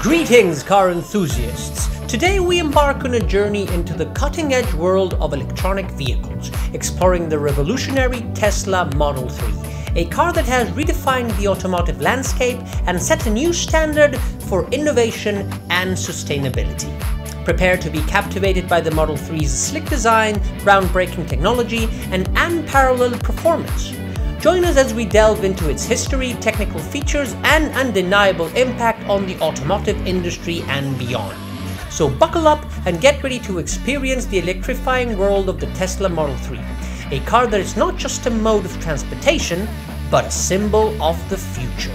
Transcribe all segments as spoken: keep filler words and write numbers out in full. Greetings, car enthusiasts! Today we embark on a journey into the cutting-edge world of electronic vehicles, exploring the revolutionary Tesla Model three, a car that has redefined the automotive landscape and set a new standard for innovation and sustainability. Prepare to be captivated by the Model three's slick design, groundbreaking technology, and unparalleled performance. Join us as we delve into its history, technical features, and undeniable impact on the automotive industry and beyond. So buckle up and get ready to experience the electrifying world of the Tesla Model three, a car that is not just a mode of transportation, but a symbol of the future.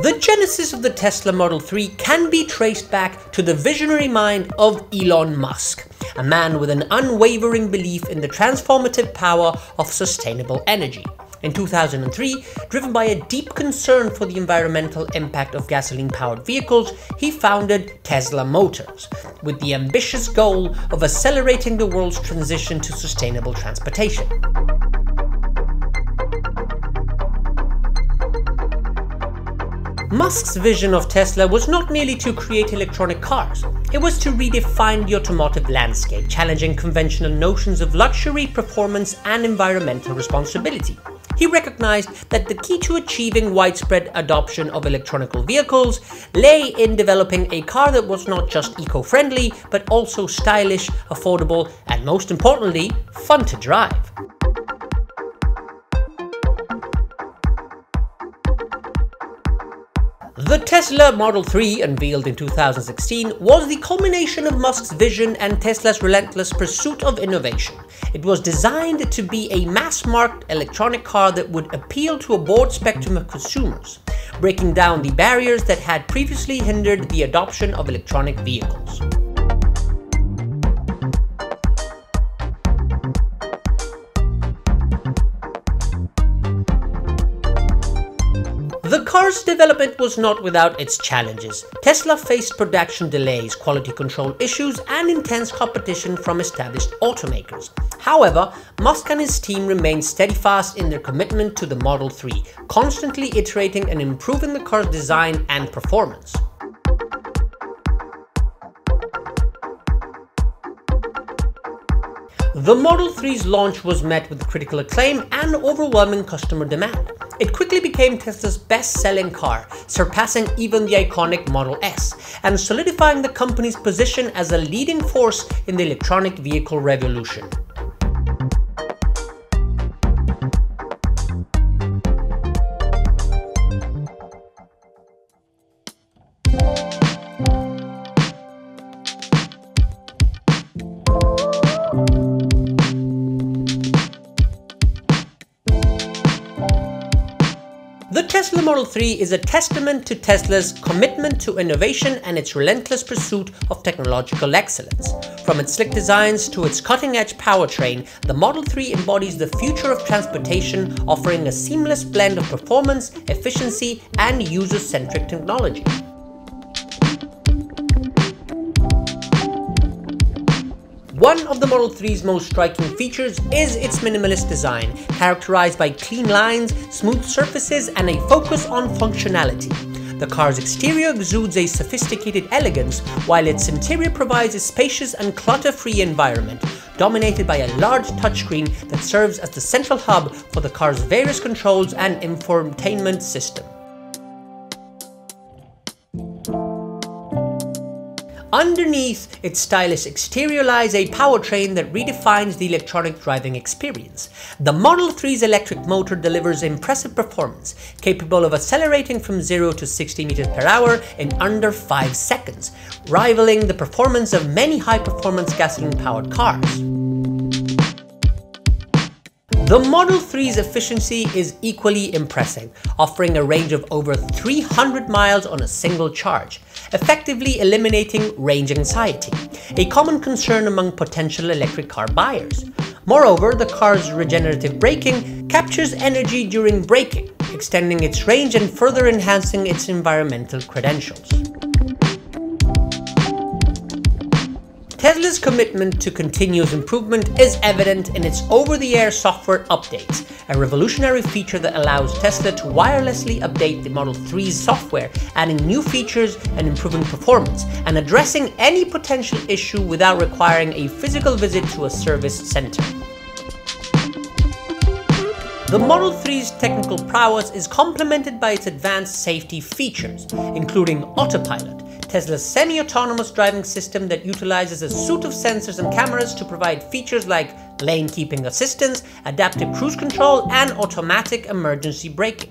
The genesis of the Tesla Model three can be traced back to the visionary mind of Elon Musk, a man with an unwavering belief in the transformative power of sustainable energy. In two thousand three, driven by a deep concern for the environmental impact of gasoline-powered vehicles, he founded Tesla Motors, with the ambitious goal of accelerating the world's transition to sustainable transportation. Musk's vision of Tesla was not merely to create electronic cars, it was to redefine the automotive landscape, challenging conventional notions of luxury, performance, and environmental responsibility. He recognized that the key to achieving widespread adoption of electronic vehicles lay in developing a car that was not just eco-friendly, but also stylish, affordable, and most importantly, fun to drive. The Tesla Model three, unveiled in two thousand sixteen, was the culmination of Musk's vision and Tesla's relentless pursuit of innovation. It was designed to be a mass-market electronic car that would appeal to a broad spectrum of consumers, breaking down the barriers that had previously hindered the adoption of electronic vehicles. The car's development was not without its challenges. Tesla faced production delays, quality control issues, and intense competition from established automakers. However, Musk and his team remained steadfast in their commitment to the Model three, constantly iterating and improving the car's design and performance. The Model three's launch was met with critical acclaim and overwhelming customer demand. It quickly became Tesla's best-selling car, surpassing even the iconic Model S, and solidifying the company's position as a leading force in the electronic vehicle revolution. The Tesla Model three is a testament to Tesla's commitment to innovation and its relentless pursuit of technological excellence. From its slick designs to its cutting-edge powertrain, the Model three embodies the future of transportation, offering a seamless blend of performance, efficiency, and user-centric technology. One of the Model three's most striking features is its minimalist design, characterized by clean lines, smooth surfaces, and a focus on functionality. The car's exterior exudes a sophisticated elegance, while its interior provides a spacious and clutter-free environment, dominated by a large touchscreen that serves as the central hub for the car's various controls and infotainment system. Underneath its stylish exterior lies a powertrain that redefines the electronic driving experience. The Model three's electric motor delivers impressive performance, capable of accelerating from zero to sixty meters per hour in under five seconds, rivaling the performance of many high-performance gasoline-powered cars. The Model three's efficiency is equally impressive, offering a range of over three hundred miles on a single charge, effectively eliminating range anxiety, a common concern among potential electric car buyers. Moreover, the car's regenerative braking captures energy during braking, extending its range and further enhancing its environmental credentials. Tesla's commitment to continuous improvement is evident in its over-the-air software updates, a revolutionary feature that allows Tesla to wirelessly update the Model three's software, adding new features and improving performance, and addressing any potential issue without requiring a physical visit to a service center. The Model three's technical prowess is complemented by its advanced safety features, including Autopilot, Tesla's semi-autonomous driving system that utilizes a suite of sensors and cameras to provide features like lane-keeping assistance, adaptive cruise control, and automatic emergency braking.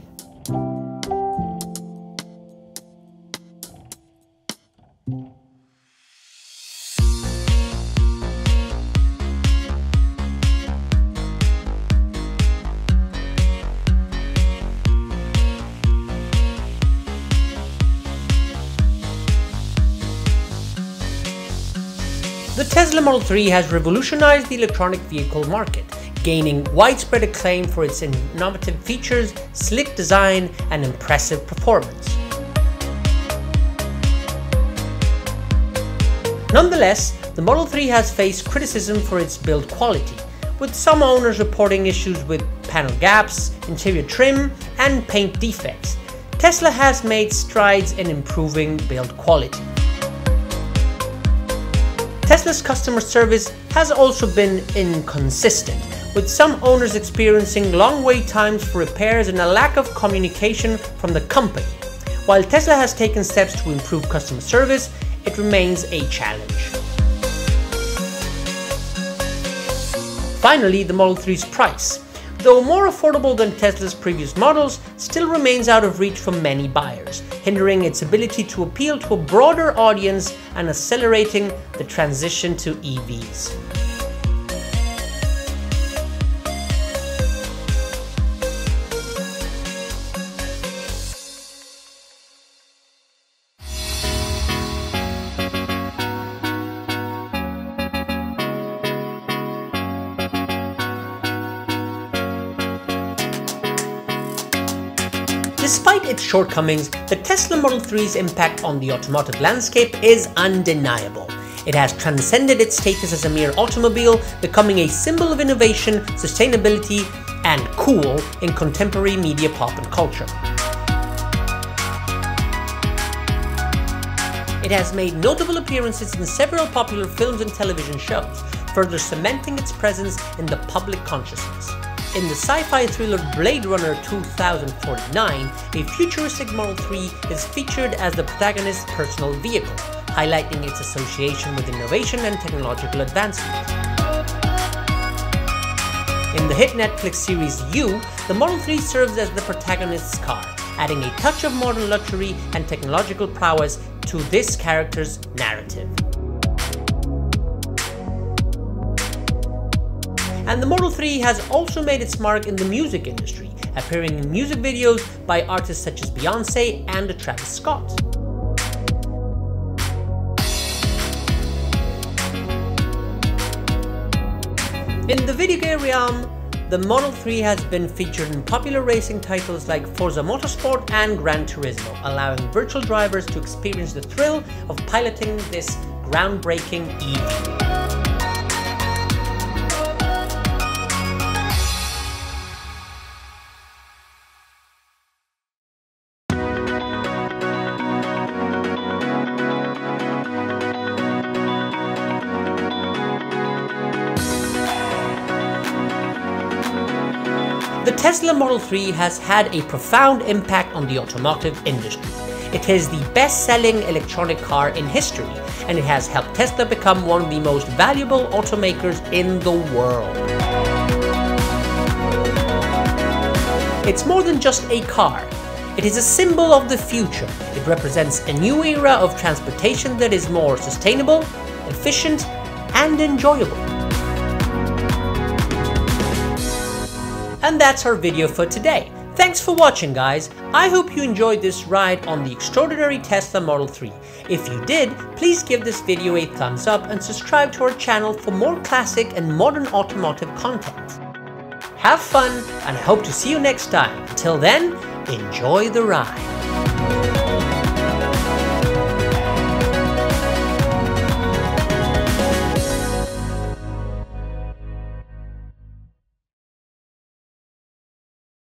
The Tesla Model three has revolutionized the electric vehicle market, gaining widespread acclaim for its innovative features, slick design, and impressive performance. Nonetheless, the Model three has faced criticism for its build quality, with some owners reporting issues with panel gaps, interior trim, and paint defects. Tesla has made strides in improving build quality. Tesla's customer service has also been inconsistent, with some owners experiencing long wait times for repairs and a lack of communication from the company. While Tesla has taken steps to improve customer service, it remains a challenge. Finally, the Model three's price, though more affordable than Tesla's previous models, still remains out of reach for many buyers, hindering its ability to appeal to a broader audience and accelerating the transition to E Vs. Despite its shortcomings, the Tesla Model three's impact on the automotive landscape is undeniable. It has transcended its status as a mere automobile, becoming a symbol of innovation, sustainability, and cool in contemporary media, pop, and culture. It has made notable appearances in several popular films and television shows, further cementing its presence in the public consciousness. In the sci-fi thriller Blade Runner two thousand forty-nine, a futuristic Model three is featured as the protagonist's personal vehicle, highlighting its association with innovation and technological advancement. In the hit Netflix series You, the Model three serves as the protagonist's car, adding a touch of modern luxury and technological prowess to this character's narrative. And the Model three has also made its mark in the music industry, appearing in music videos by artists such as Beyoncé and Travis Scott. In the video game realm, the Model three has been featured in popular racing titles like Forza Motorsport and Gran Turismo, allowing virtual drivers to experience the thrill of piloting this groundbreaking E V. The Tesla Model three has had a profound impact on the automotive industry. It is the best-selling electronic car in history, and it has helped Tesla become one of the most valuable automakers in the world. It's more than just a car. It is a symbol of the future. It represents a new era of transportation that is more sustainable, efficient, and enjoyable. And that's our video for today. Thanks for watching, guys. I hope you enjoyed this ride on the extraordinary Tesla Model three. If you did, please give this video a thumbs up and subscribe to our channel for more classic and modern automotive content. Have fun, and I hope to see you next time. Until then, enjoy the ride.